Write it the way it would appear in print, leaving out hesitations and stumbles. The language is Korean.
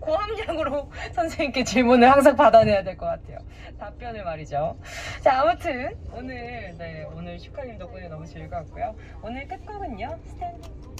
고함량으로 선생님께 질문을 항상 받아내야 될 것 같아요. 답변을 말이죠. 자, 아무튼 오늘 슈카님 덕분에 너무 즐거웠고요. 오늘 끝곡은요. 스탠딩.